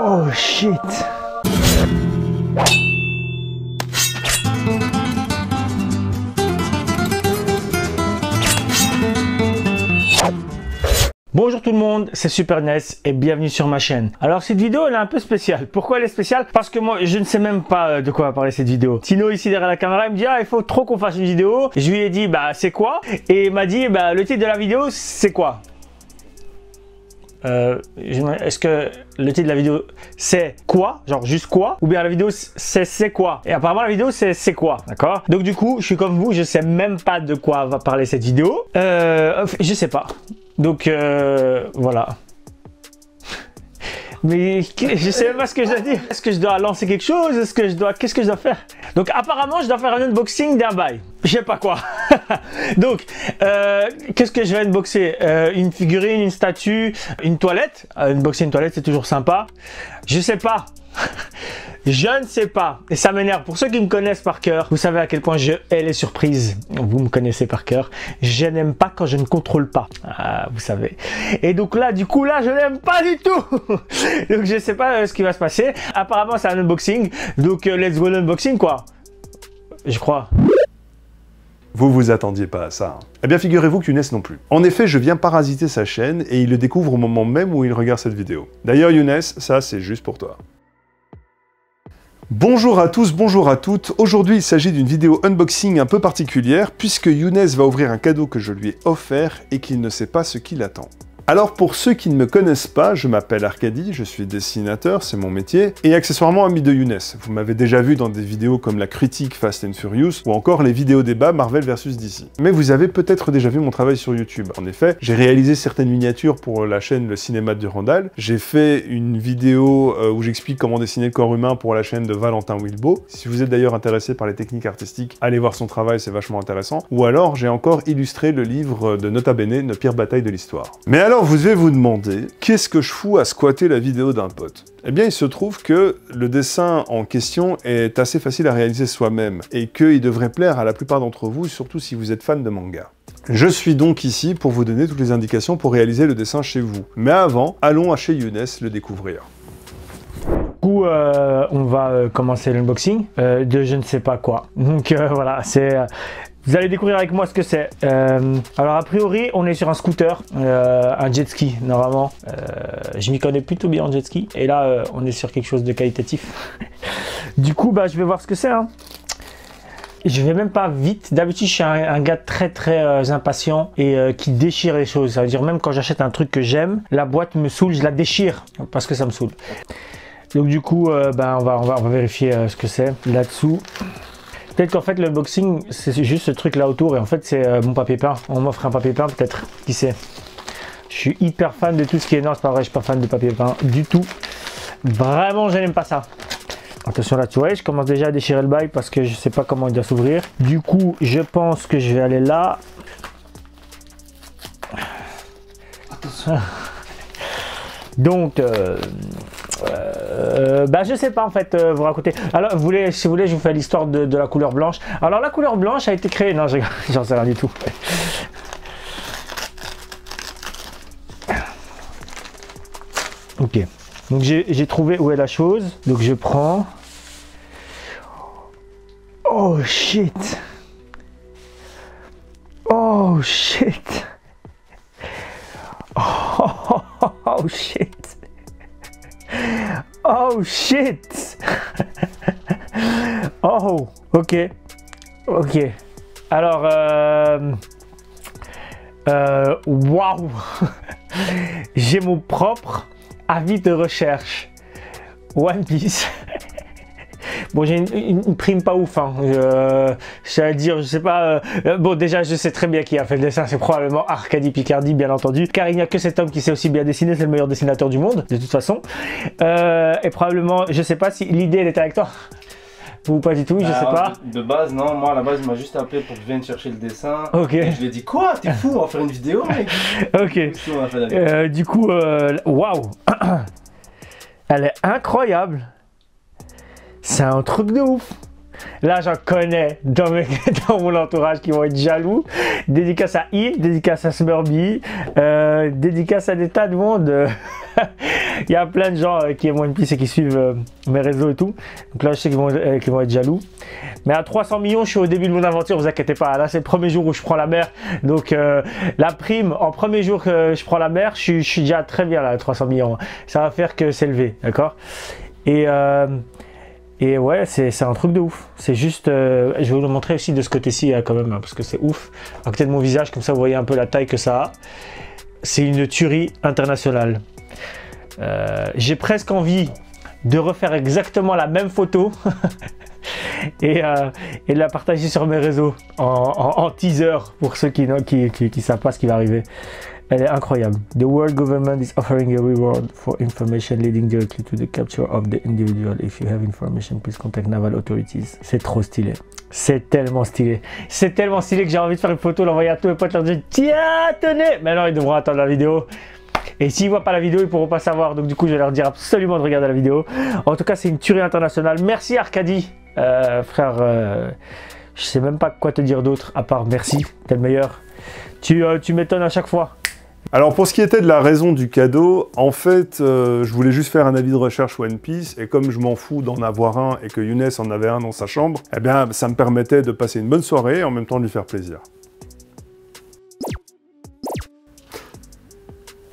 Oh shit. Bonjour tout le monde, c'est Superness6 et bienvenue sur ma chaîne. Alors cette vidéo elle est un peu spéciale. Pourquoi elle est spéciale? Parce que moi je ne sais même pas de quoi va parler cette vidéo. Tino ici derrière la caméra il me dit ah il faut trop qu'on fasse une vidéo. Je lui ai dit bah c'est quoi? Et il m'a dit bah le titre de la vidéo c'est quoi? Est-ce que le titre de la vidéo c'est quoi? Genre juste quoi? Ou bien la vidéo c'est quoi? Et apparemment la vidéo c'est quoi? D'accord? Donc du coup je suis comme vous, je sais même pas de quoi va parler cette vidéo. Je sais pas. Donc voilà. Mais je sais même pas ce que je dois dire. Est-ce que je dois lancer quelque chose? Est-ce que je dois... Qu'est-ce que je dois faire? Donc apparemment je dois faire un unboxing d'un bail. Je sais pas quoi. Donc qu'est-ce que je vais unboxer? Une figurine, une statue, une toilette. Unboxer une toilette c'est toujours sympa. Je sais pas. Je ne sais pas et ça m'énerve. Pour ceux qui me connaissent par cœur, vous savez à quel point je hais les surprises. Vous me connaissez par cœur. Je n'aime pas quand je ne contrôle pas. Ah, vous savez. Et donc là, du coup, là, je n'aime pas du tout. Donc je ne sais pas ce qui va se passer. Apparemment, c'est un unboxing. Donc let's go l'unboxing quoi. Je crois. Vous vous attendiez pas à ça. Eh bien, figurez-vous que Younes non plus. En effet, je viens parasiter sa chaîne et il le découvre au moment même où il regarde cette vidéo. D'ailleurs, Younes, ça, c'est juste pour toi. Bonjour à tous, bonjour à toutes. Aujourd'hui, il s'agit d'une vidéo unboxing un peu particulière puisque Younes va ouvrir un cadeau que je lui ai offert et qu'il ne sait pas ce qui l'attend. Alors pour ceux qui ne me connaissent pas, je m'appelle Arcady, je suis dessinateur, c'est mon métier, et accessoirement ami de Younes. Vous m'avez déjà vu dans des vidéos comme la critique Fast and Furious ou encore les vidéos débat Marvel vs DC. Mais vous avez peut-être déjà vu mon travail sur YouTube. En effet, j'ai réalisé certaines miniatures pour la chaîne Le Cinéma de Durandal, j'ai fait une vidéo où j'explique comment dessiner le corps humain pour la chaîne de Valentin Wilbo. Si vous êtes d'ailleurs intéressé par les techniques artistiques, allez voir son travail, c'est vachement intéressant. Ou alors, j'ai encore illustré le livre de Nota Bene, Nos pires batailles de l'histoire. Mais alors, vous devez vous demander, qu'est-ce que je fous à squatter la vidéo d'un pote? Eh bien, il se trouve que le dessin en question est assez facile à réaliser soi-même et qu'il devrait plaire à la plupart d'entre vous, surtout si vous êtes fan de manga. Je suis donc ici pour vous donner toutes les indications pour réaliser le dessin chez vous. Mais avant, allons à chez Younes le découvrir. On va commencer l'unboxing de je ne sais pas quoi. Donc voilà, c'est... Vous allez découvrir avec moi ce que c'est. Alors a priori, on est sur un scooter, un jet ski normalement. Je m'y connais plutôt bien en jet ski. Et là, on est sur quelque chose de qualitatif. Du coup, bah, je vais voir ce que c'est. Hein. Je vais même pas vite. D'habitude, je suis un gars très impatient et qui déchire les choses. Ça veut dire même quand j'achète un truc que j'aime, la boîte me saoule, je la déchire parce que ça me saoule. Donc du coup, bah, on va vérifier ce que c'est là-dessous. Peut-être qu'en fait le unboxing c'est juste ce truc là autour et en fait c'est mon papier peint. On m'offre un papier peint peut-être, qui sait. Je suis hyper fan de tout ce qui est... Non c'est pas vrai, je suis pas fan de papier peint du tout. Vraiment je n'aime pas ça. Attention là tu vois, je commence déjà à déchirer le bail parce que je sais pas comment il doit s'ouvrir. Du coup je pense que je vais aller là. Attention. Donc... bah je sais pas en fait vous raconter. Alors vous voulez, si vous voulez je vous fais l'histoire de la couleur blanche. Alors la couleur blanche a été créée... Non j'en sais rien du tout. Ok. Donc j'ai trouvé où est la chose. Donc je prends... Oh shit. Oh shit. Oh shit. Oh shit. Oh ok. Ok. Alors waouh. J'ai mon propre avis de recherche. One Piece. Bon j'ai une prime pas ouf hein. Je sais pas bon déjà je sais très bien qui a fait le dessin, c'est probablement Arcady Picardi bien entendu, car il n'y a que cet homme qui sait aussi bien dessiner, c'est le meilleur dessinateur du monde de toute façon. Et probablement je sais pas si l'idée elle était avec toi ou pas du tout, je sais pas. De base non, moi à la base il m'a juste appelé pour que je vienne chercher le dessin. Ok. Et je lui ai dit quoi, t'es fou, on va faire une vidéo mec. Ok. Du coup waouh. Elle est incroyable. C'est un truc de ouf. Là, j'en connais dans mon entourage qui vont être jaloux. Dédicace à Yves, dédicace à Smurby, dédicace à des tas de monde. Il y a plein de gens qui aiment One Piece et qui suivent mes réseaux et tout. Donc là, je sais qu'ils vont, être jaloux. Mais à 300 millions, je suis au début de mon aventure, vous inquiétez pas. Là, c'est le premier jour où je prends la mer. Donc la prime, en premier jour que je prends la mer, je suis déjà très bien là, à 300 millions. Ça va faire que s'élever, d'accord? Et ouais, c'est un truc de ouf. C'est juste, je vais vous le montrer aussi de ce côté-ci quand même, hein, parce que c'est ouf. À côté de mon visage, comme ça, vous voyez un peu la taille que ça a. C'est une tuerie internationale. J'ai presque envie de refaire exactement la même photo et de la partager sur mes réseaux en teaser pour ceux qui ne savent pas ce qui va arriver. Elle est incroyable. The world government is offering a reward for information leading directly to the capture of the individual. If you have information, please contact naval authorities. C'est trop stylé. C'est tellement stylé. C'est tellement stylé que j'ai envie de faire une photo, l'envoyer à tous mes potes, leur dire tiens, tenez. Mais non, ils devront attendre la vidéo. Et s'ils ne voient pas la vidéo, ils ne pourront pas savoir. Donc du coup, je vais leur dire absolument de regarder la vidéo. En tout cas, c'est une tuerie internationale. Merci Arcady, frère. Je sais même pas quoi te dire d'autre à part merci. T'es le meilleur. Tu m'étonnes à chaque fois. Alors pour ce qui était de la raison du cadeau, en fait, je voulais juste faire un avis de recherche One Piece, et comme je m'en fous d'en avoir un et que Younes en avait un dans sa chambre, eh bien ça me permettait de passer une bonne soirée et en même temps de lui faire plaisir.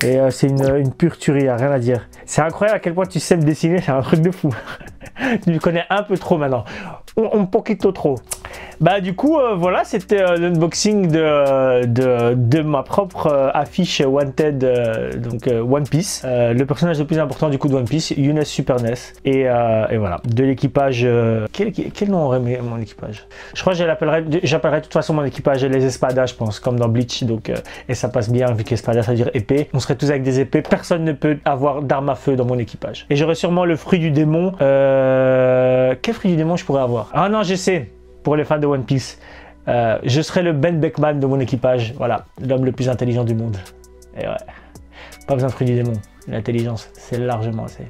Et c'est une pure tuerie, y a rien à dire. C'est incroyable à quel point tu sais me dessiner, c'est un truc de fou. Tu me connais un peu trop maintenant. On me poquito trop. Bah du coup voilà, c'était l'unboxing de ma propre affiche Wanted, donc One Piece, le personnage le plus important du coup de One Piece, Younes Superness6, et voilà, de l'équipage, quel nom aurait mon équipage? Je crois que j'appellerai de toute façon mon équipage les espadas, je pense, comme dans Bleach, donc, et ça passe bien vu qu'espada ça veut dire épée, on serait tous avec des épées, personne ne peut avoir d'arme à feu dans mon équipage. Et j'aurais sûrement le fruit du démon, quel fruit du démon je pourrais avoir? Ah non, j'essaie. Pour les fans de One Piece, je serai le Ben Beckman de mon équipage. Voilà, l'homme le plus intelligent du monde. Et ouais, pas besoin de fruit du démon. L'intelligence, c'est largement assez.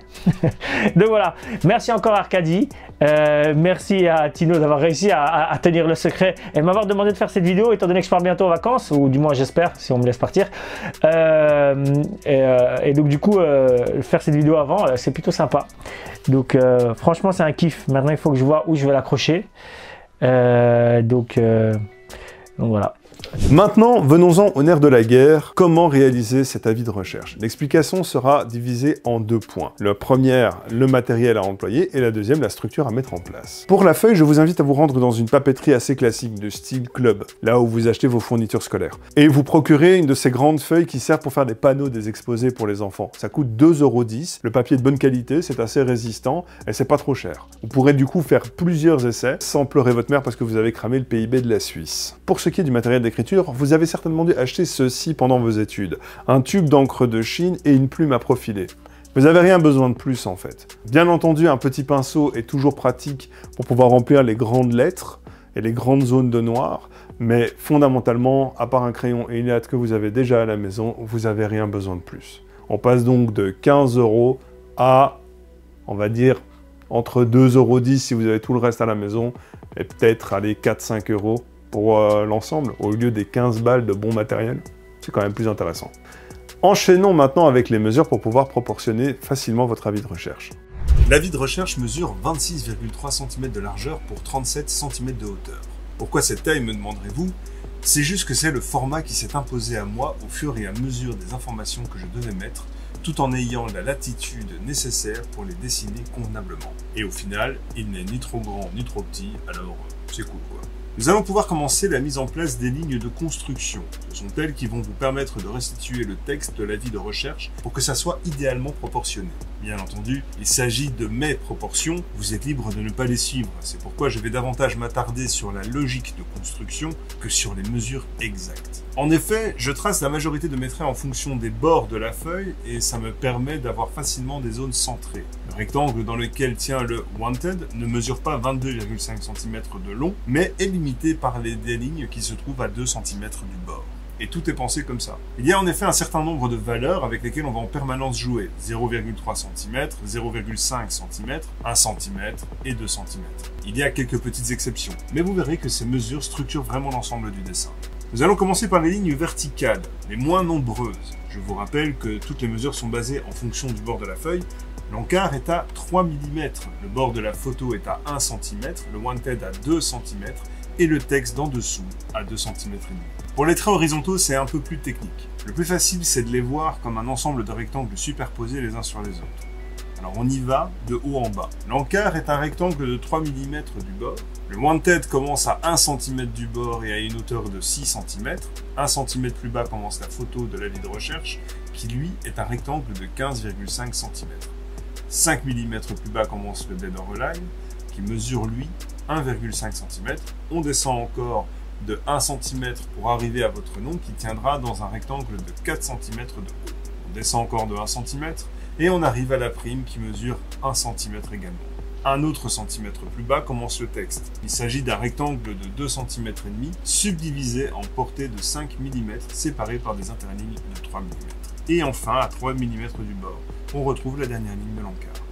Donc voilà, merci encore à Arcady. Merci à Tino d'avoir réussi à tenir le secret et m'avoir demandé de faire cette vidéo, étant donné que je pars bientôt en vacances, ou du moins j'espère, si on me laisse partir. Et donc du coup, faire cette vidéo avant, c'est plutôt sympa. Donc franchement, c'est un kiff. Maintenant, il faut que je vois où je vais l'accrocher. Donc voilà. Maintenant, venons-en au nerf de la guerre, comment réaliser cet avis de recherche. L'explication sera divisée en deux points. La première, le matériel à employer, et la deuxième, la structure à mettre en place. Pour la feuille, je vous invite à vous rendre dans une papeterie assez classique de style club, là où vous achetez vos fournitures scolaires. Et vous procurez une de ces grandes feuilles qui servent pour faire des panneaux, des exposés pour les enfants. Ça coûte 2,10 €, le papier est de bonne qualité, c'est assez résistant, et c'est pas trop cher. Vous pourrez du coup faire plusieurs essais, sans pleurer votre mère parce que vous avez cramé le PIB de la Suisse. Pour ce qui est du matériel d'écriture, vous avez certainement dû acheter ceci pendant vos études. Un tube d'encre de Chine et une plume à profiler. Vous n'avez rien besoin de plus en fait. Bien entendu, un petit pinceau est toujours pratique pour pouvoir remplir les grandes lettres et les grandes zones de noir, mais fondamentalement, à part un crayon et une latte que vous avez déjà à la maison, vous n'avez rien besoin de plus. On passe donc de 15 € à, on va dire, entre 2,10 € si vous avez tout le reste à la maison, et peut-être aller 4-5 € pour l'ensemble, au lieu des 15 balles de bon matériel. C'est quand même plus intéressant. Enchaînons maintenant avec les mesures pour pouvoir proportionner facilement votre avis de recherche. L'avis de recherche mesure 26,3 cm de largeur pour 37 cm de hauteur. Pourquoi cette taille, me demanderez-vous? C'est juste que c'est le format qui s'est imposé à moi au fur et à mesure des informations que je devais mettre, tout en ayant la latitude nécessaire pour les dessiner convenablement. Et au final, il n'est ni trop grand ni trop petit, alors c'est cool quoi. Nous allons pouvoir commencer la mise en place des lignes de construction. Ce sont elles qui vont vous permettre de restituer le texte de l'avis de recherche pour que ça soit idéalement proportionné. Bien entendu, il s'agit de mes proportions, vous êtes libre de ne pas les suivre. C'est pourquoi je vais davantage m'attarder sur la logique de construction que sur les mesures exactes. En effet, je trace la majorité de mes traits en fonction des bords de la feuille et ça me permet d'avoir facilement des zones centrées. Le rectangle dans lequel tient le Wanted ne mesure pas 22,5 cm de long, mais est limité par les lignes qui se trouvent à 2 cm du bord. Et tout est pensé comme ça. Il y a en effet un certain nombre de valeurs avec lesquelles on va en permanence jouer. 0,3 cm, 0,5 cm, 1 cm et 2 cm. Il y a quelques petites exceptions, mais vous verrez que ces mesures structurent vraiment l'ensemble du dessin. Nous allons commencer par les lignes verticales, les moins nombreuses. Je vous rappelle que toutes les mesures sont basées en fonction du bord de la feuille. L'encart est à 3 mm, le bord de la photo est à 1 cm, le wanted à 2 cm et le texte d'en dessous à 2 cm et demi. Pour les traits horizontaux, c'est un peu plus technique. Le plus facile, c'est de les voir comme un ensemble de rectangles superposés les uns sur les autres. Alors on y va de haut en bas. L'encart est un rectangle de 3 mm du bord. Le wanted commence à 1 cm du bord et à une hauteur de 6 cm. 1 cm plus bas commence la photo de l'avis de recherche qui, lui, est un rectangle de 15,5 cm. 5 mm plus bas commence le bed en relief qui mesure, lui, 1,5 cm. On descend encore de 1 cm pour arriver à votre nom qui tiendra dans un rectangle de 4 cm de haut. On descend encore de 1 cm et on arrive à la prime qui mesure 1 cm également. Un autre centimètre plus bas commence le texte. Il s'agit d'un rectangle de 2 cm et demi subdivisé en portées de 5 mm séparées par des interlignes de 3 mm. Et enfin, à 3 mm du bord, on retrouve la dernière ligne de l'encart.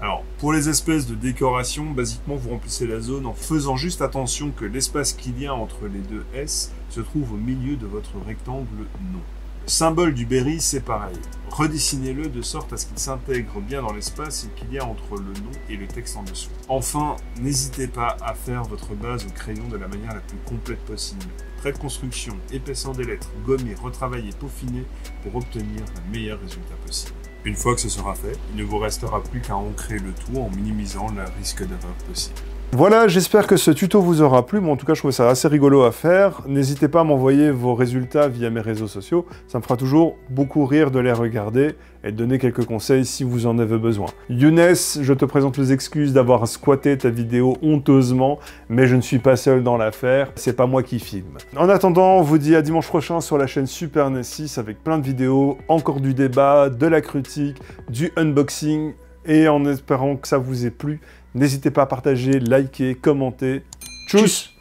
Alors, pour les espèces de décoration, basiquement vous remplissez la zone en faisant juste attention que l'espace qu'il y a entre les deux S se trouve au milieu de votre rectangle non. Le symbole du berry, c'est pareil. Redessinez-le de sorte à ce qu'il s'intègre bien dans l'espace qu'il y a entre le nom et le texte en dessous. Enfin, n'hésitez pas à faire votre base au crayon de la manière la plus complète possible. Trait de construction, épaisseur des lettres, gommer, retravailler, peaufiner pour obtenir le meilleur résultat possible. Une fois que ce sera fait, il ne vous restera plus qu'à ancrer le tout en minimisant le risque d'erreur possible. Voilà, j'espère que ce tuto vous aura plu, mais en tout cas je trouvais ça assez rigolo à faire. N'hésitez pas à m'envoyer vos résultats via mes réseaux sociaux, ça me fera toujours beaucoup rire de les regarder et de donner quelques conseils si vous en avez besoin. Younes, je te présente les excuses d'avoir squatté ta vidéo honteusement, mais je ne suis pas seul dans l'affaire, c'est pas moi qui filme. En attendant, on vous dit à dimanche prochain sur la chaîne Superness6 avec plein de vidéos, encore du débat, de la critique, du unboxing, et en espérant que ça vous ait plu. N'hésitez pas à partager, liker, commenter. Tchuss!